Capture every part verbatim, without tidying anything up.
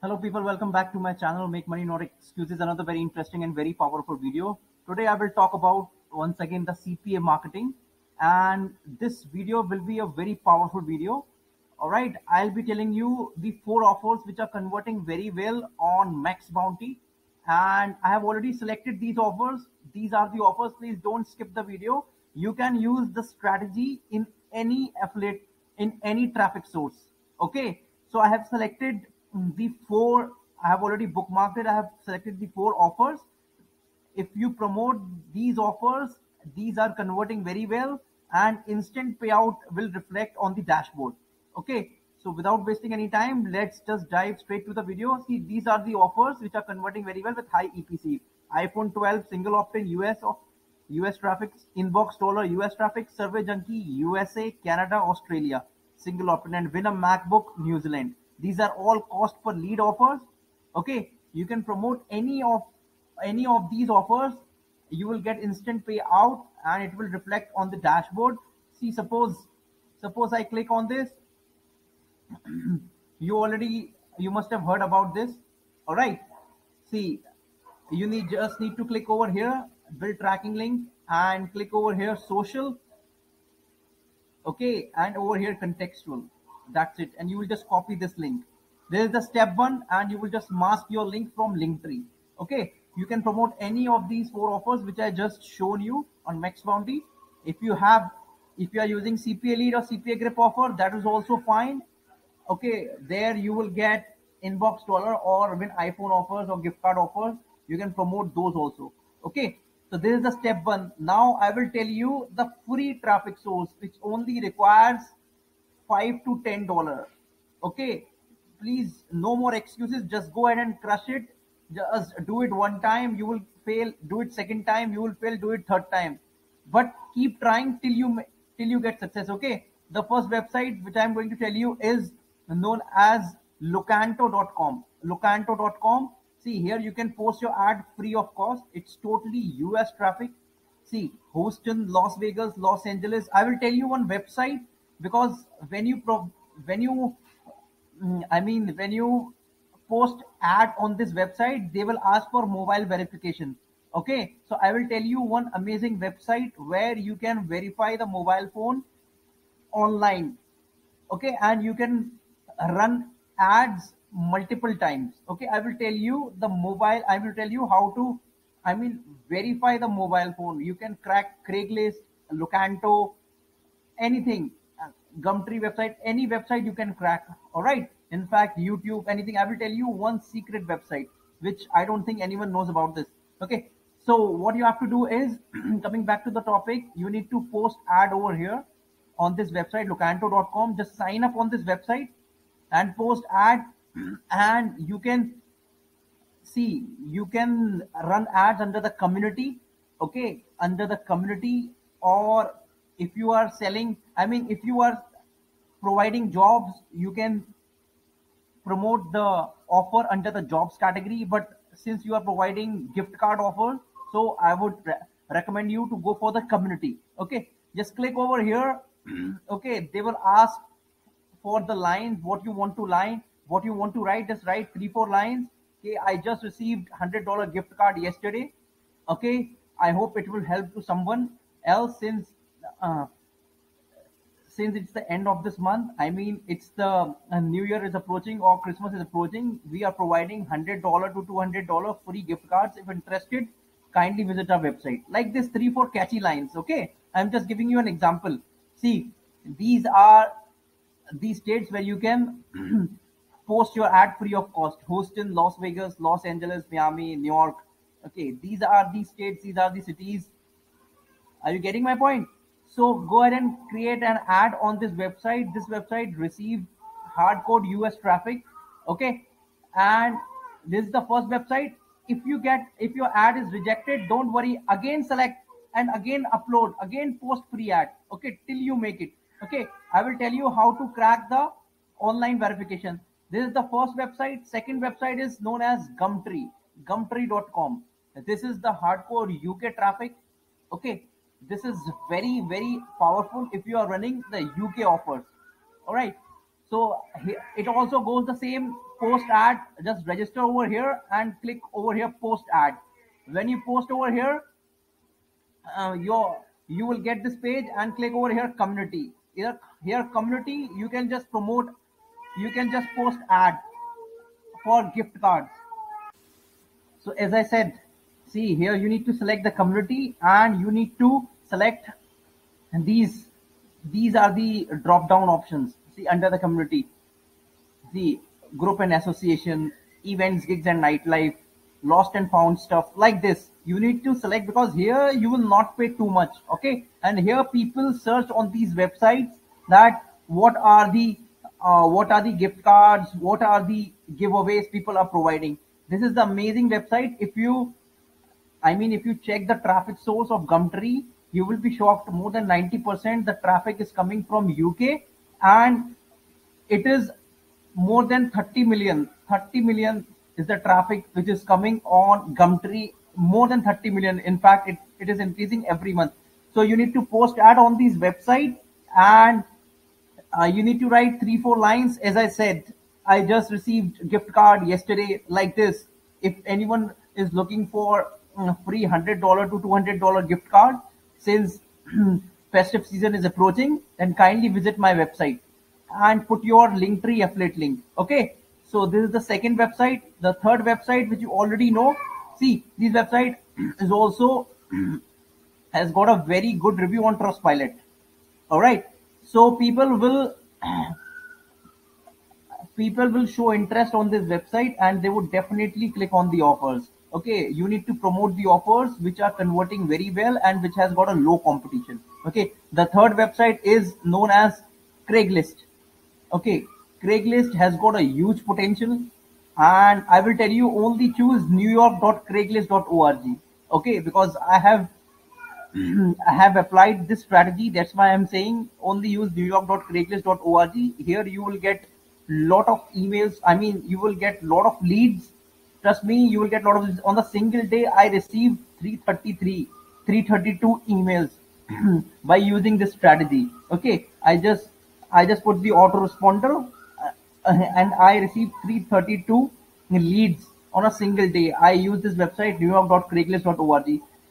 Hello people, welcome back to my channel Make Money Not Excuses, another very interesting and very powerful video. Today I will talk about once again the C P A marketing, and this video will be a very powerful video. All right, I'll be telling you the four offers which are converting very well on Max Bounty, and I have already selected these offers. These are the offers. Please don't skip the video. You can use the strategy in any affiliate, in any traffic source. Okay, so I have selected the four. I have already bookmarked it. I have selected the four offers. If you promote these offers, these are converting very well and instant payout will reflect on the dashboard. Okay, so without wasting any time, let's just dive straight to the video. See, these are the offers which are converting very well with high E P C. iPhone twelve single opt-in U S of U S traffic, Inbox Dollar U S traffic, Survey Junkie U S A, Canada, Australia single opt-in, and win a MacBook New Zealand. These are all cost per lead offers. Okay, you can promote any of any of these offers. You will get instant payout and it will reflect on the dashboard. See, suppose suppose I click on this. you already you must have heard about this. All right, see, you need just need to click over here, build tracking link, and click over here social. Okay, and over here contextual. That's it, and you will just copy this link. There is the step one, and you will just mask your link from Linktree. Okay, you can promote any of these four offers which I just shown you on Max Bounty. If you have, if you are using C P A lead or C P A grip offer, that is also fine. Okay, there you will get Inbox Dollar or win iPhone offers or gift card offers. You can promote those also. Okay, so this is the step one. Now I will tell you the free traffic source which only requires five to ten dollars. Okay, please, no more excuses. Just go ahead and crush it. Just do it one time, you will fail. Do it second time, you will fail. Do it third time, but keep trying till you till you get success. Okay, the first website which I'm going to tell you is known as Locanto dot com. Locanto dot com. See, here you can post your ad free of cost. It's totally U S traffic. See, Houston, Las Vegas, Los Angeles. I will tell you one website, because when you pro when you I mean when you post ad on this website, they will ask for mobile verification. Okay, so I will tell you one amazing website where you can verify the mobile phone online. Okay, and you can run ads multiple times. Okay, I will tell you the mobile I will tell you how to I mean verify the mobile phone. You can crack Craigslist, Locanto, anything, Gumtree website, any website you can crack. All right, in fact, YouTube, anything. I will tell you one secret website which I don't think anyone knows about this. Okay, so what you have to do is coming back to the topic, you need to post ad over here on this website Locanto dot com. Just sign up on this website and post ad, and you can see you can run ads under the community. Okay, under the community, or if you are selling, I mean, if you are providing jobs, you can promote the offer under the jobs category. But since you are providing gift card offer, so I would re recommend you to go for the community. Okay, just click over here. Okay, they will ask for the lines, what you want to line, what you want to write. Just write three, four lines. Okay, I just received one hundred dollar gift card yesterday. Okay, I hope it will help to someone else, since Uh, since it's the end of this month. I mean, it's the uh, New Year is approaching, or Christmas is approaching. We are providing one hundred to two hundred dollar free gift cards. If interested, kindly visit our website. Like this, three, four catchy lines. Okay, I'm just giving you an example. See, these are these states where you can post your ad free of cost. Houston, Las Vegas, Los Angeles, Miami, New York. Okay, these are the states, these are the cities. Are you getting my point? So go ahead and create an ad on this website. This website receives hardcore U S traffic. Okay, and this is the first website. If you get, if your ad is rejected, don't worry. Again select and again upload. Again post free ad. Okay, till you make it. Okay, I will tell you how to crack the online verification. This is the first website. Second website is known as Gumtree. Gumtree dot com. This is the hardcore U K traffic. Okay, this is very, very powerful if you are running the U K offers. All right, So it also goes the same post ad, just register over here and click over here, post ad. When you post over here, uh, your, you will get this page and click over here, community. Here, here community, you can just promote, you can just post ad for gift cards. So as I said, see here, you need to select the community and you need to select, and these, these are the drop down options. See, under the community, the group and association, events, gigs and nightlife, lost and found stuff like this. You need to select, because here you will not pay too much. Okay. And here people search on these websites that what are the, uh, what are the gift cards? What are the giveaways people are providing? This is the amazing website. If you, I mean, if you check the traffic source of Gumtree, you will be shocked. More than ninety percent the traffic is coming from U K, and it is more than thirty million. thirty million is the traffic which is coming on Gumtree, more than thirty million. In fact, it, it is increasing every month. So you need to post ad on these websites, and uh, you need to write three, four lines. As I said, I just received a gift card yesterday like this. If anyone is looking for a free one hundred to two hundred dollar gift card, since festive season is approaching, then kindly visit my website and put your Linktree affiliate link. Okay. So this is the second website. The third website, which you already know. See, this website is also has got a very good review on Trustpilot. All right. So people will, people will show interest on this website and they would definitely click on the offers. Okay, you need to promote the offers which are converting very well and which has got a low competition. Okay, the third website is known as Craigslist. Okay, Craigslist has got a huge potential, and I will tell you only choose new york dot craigslist dot org. Okay, because I have I have applied this strategy. That's why I'm saying only use new york dot craigslist dot org. Here you will get lot of emails. I mean, you will get lot of leads. Trust me, you will get a lot of, on the single day, I received three thirty-three, three thirty-two emails by using this strategy. Okay. I just, I just put the autoresponder and I received three thirty-two leads on a single day. I use this website, new york dot craigslist dot org.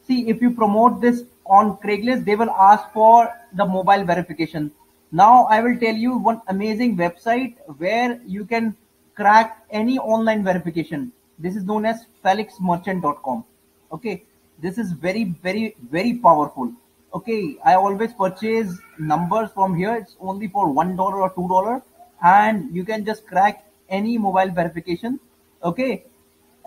See, if you promote this on Craigslist, they will ask for the mobile verification. Now I will tell you one amazing website where you can crack any online verification. This is known as felix merchant dot com. Okay. This is very, very, very powerful. Okay. I always purchase numbers from here. It's only for one dollar or two dollars, and you can just crack any mobile verification. Okay.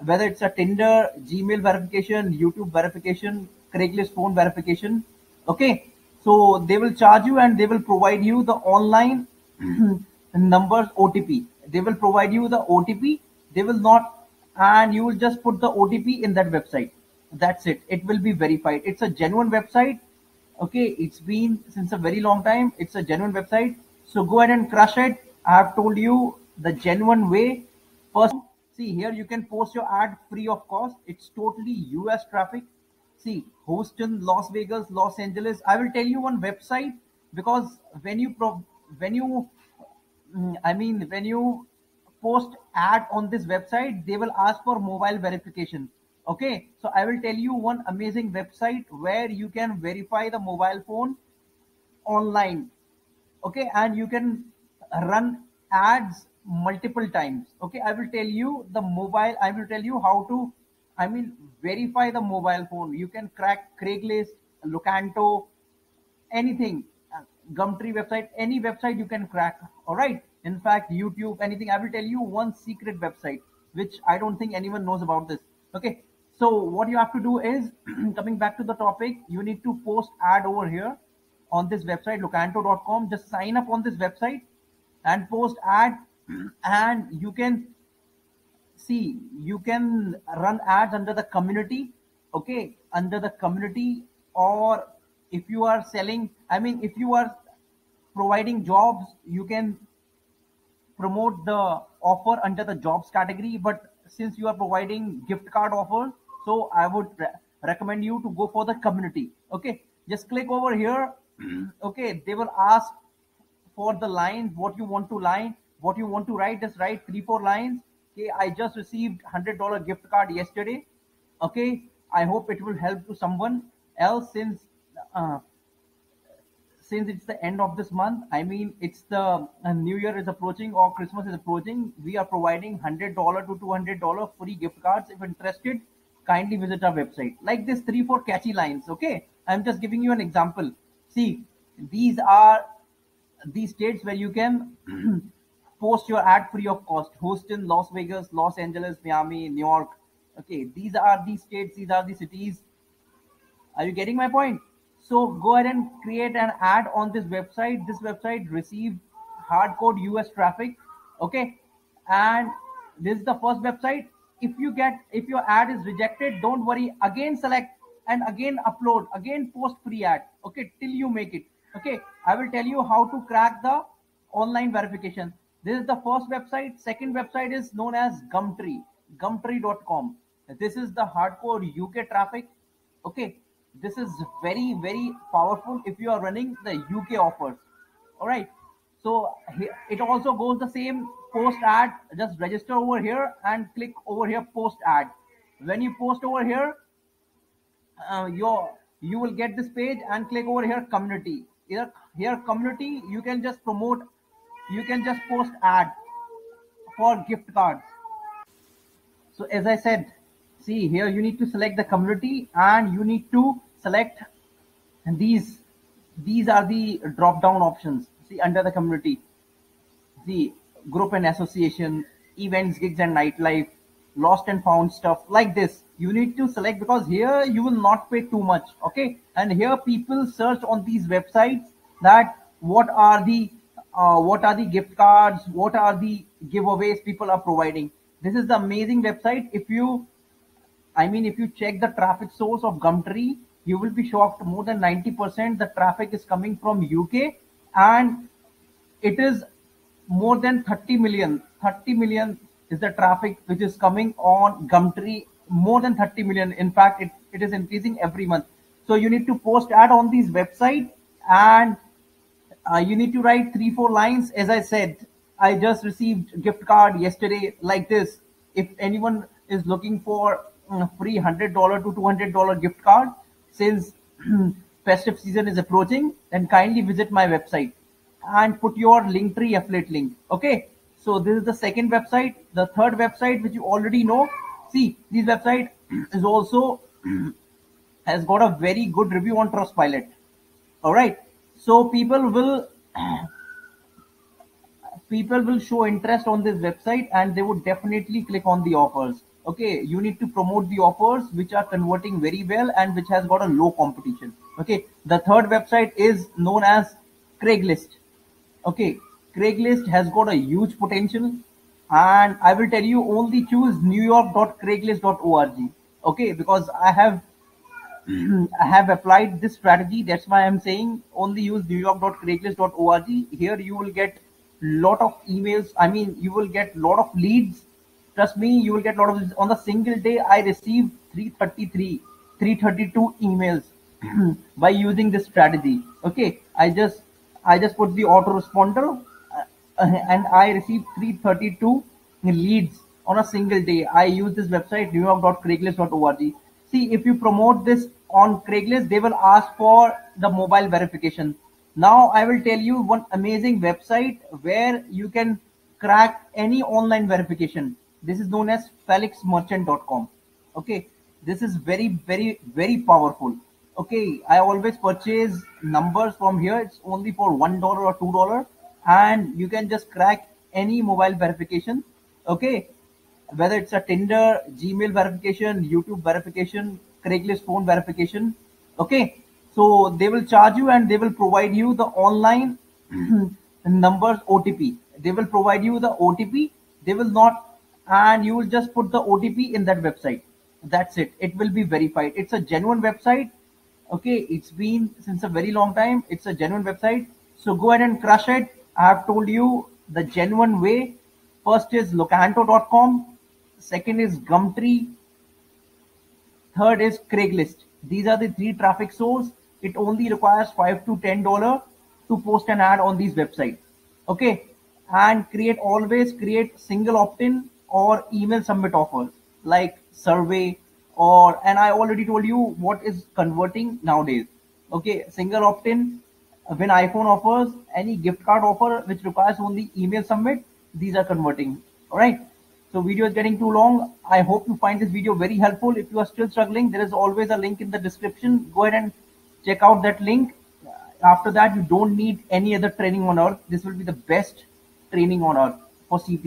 Whether it's a Tinder, Gmail verification, YouTube verification, Craigslist phone verification. Okay. So they will charge you and they will provide you the online numbers O T P. They will provide you the O T P. They will not. And you will just put the O T P in that website. That's it. It will be verified. It's a genuine website. Okay. It's been since a very long time. It's a genuine website. So go ahead and crush it. I have told you the genuine way. First, see here, you can post your ad free of cost. It's totally U S traffic. See, Houston, Las Vegas, Los Angeles. I will tell you one website, because when you, pro when you, I mean, when you, post ad on this website, they will ask for mobile verification. Okay. So I will tell you one amazing website where you can verify the mobile phone online. Okay. And you can run ads multiple times. Okay. I will tell you the mobile, I will tell you how to, I mean, verify the mobile phone. You can crack Craigslist, Locanto, anything, Gumtree website, any website you can crack. All right. In fact, YouTube, anything. I will tell you one secret website, which I don't think anyone knows about this. Okay. So what you have to do is coming back to the topic, you need to post ad over here on this website, locanto dot com. Just sign up on this website and post ad, and you can see, you can run ads under the community. Okay. Under the community, or if you are selling, I mean, if you are providing jobs, you can promote the offer under the jobs category. But since you are providing gift card offer, so I would re recommend you to go for the community. Okay. Just click over here. Okay. They will ask for the lines, what you want to line, what you want to write, just write three, four lines. Okay, I just received one hundred dollar gift card yesterday. Okay, I hope it will help to someone else since uh, since it's the end of this month. I mean, it's the uh, New Year is approaching or Christmas is approaching. We are providing one hundred to two hundred dollar free gift cards. If interested, kindly visit our website. Like this three, four catchy lines. Okay, I'm just giving you an example. See, these are these states where you can post your ad free of cost. Houston, Las Vegas, Los Angeles, Miami, New York. Okay, these are the states, these are the cities. Are you getting my point? So go ahead and create an ad on this website. This website received hardcore U S traffic. Okay, and this is the first website. If you get, if your ad is rejected, don't worry. Again, select and again upload. Again, post free ad. Okay, till you make it. Okay, I will tell you how to crack the online verification. This is the first website. Second website is known as Gumtree. Gumtree dot com. This is the hardcore U K traffic. Okay, this is very, very powerful if you are running the U K offers. All right, so it also goes the same post ad. Just register over here and click over here post ad. When you post over here, uh, your you will get this page and click over here community. Here, here community, you can just promote, you can just post ad for gift cards. So as I said, see here, you need to select the community and you need to select, and these, these are the drop down options. See under the community, the group and association, events, gigs and nightlife, lost and found stuff like this. You need to select because here you will not pay too much. Okay. And here people search on these websites that what are the, uh, what are the gift cards? What are the giveaways people are providing? This is the amazing website. If you, I mean, if you check the traffic source of Gumtree, you will be shocked. More than ninety percent the traffic is coming from U K, and it is more than thirty million. thirty million is the traffic which is coming on Gumtree. More than thirty million. In fact, it, it is increasing every month. So you need to post ad on these websites, and uh, you need to write three, four lines. As I said, I just received a gift card yesterday, like this. If anyone is looking for a free one hundred to two hundred dollar gift card, since festive season is approaching, then kindly visit my website and put your Linktree affiliate link. Okay. So this is the second website. The third website, which you already know. See, this website is also has got a very good review on Trustpilot. All right. So people will... people will show interest on this website and they would definitely click on the offers. Okay, you need to promote the offers which are converting very well and which has got a low competition. Okay, the third website is known as Craigslist. Okay, Craigslist has got a huge potential, and I will tell you only choose newyork dot craigslist dot org. Okay, because I have I have applied this strategy. That's why I'm saying only use newyork dot craigslist dot org. Here you will get lot of emails. I mean, you will get lot of leads. Trust me, you will get lot of. On the single day, I received three thirty-three, three thirty-two emails by using this strategy. Okay, I just, I just put the autoresponder, uh, and I received three thirty-two leads on a single day. I use this website newyork dot craigslist dot org. See, if you promote this on Craigslist, they will ask for the mobile verification. Now I will tell you one amazing website where you can crack any online verification. This is known as felix merchant dot com. Okay, this is very, very, very powerful. Okay, I always purchase numbers from here. It's only for one dollar or two dollars, and you can just crack any mobile verification. Okay, whether it's a Tinder, Gmail verification, YouTube verification, Craigslist phone verification. Okay. So they will charge you and they will provide you the online numbers O T P. They will provide you the O T P. They will not, and you will just put the O T P in that website. That's it. It will be verified. It's a genuine website. Okay. It's been since a very long time. It's a genuine website. So go ahead and crush it. I have told you the genuine way. First is locanto dot com. Second is Gumtree. Third is Craigslist. These are the three traffic sources. It only requires five to ten dollars to post an ad on these websites. Okay. And create always create single opt-in or email submit offers like survey or, and I already told you what is converting nowadays. Okay. Single opt-in, when iPhone offers, any gift card offer which requires only email submit, these are converting. All right. So video is getting too long. I hope you find this video very helpful. If you are still struggling, there is always a link in the description. Go ahead and check out that link. After that, you don't need any other training on earth. This will be the best training on earth for C P A.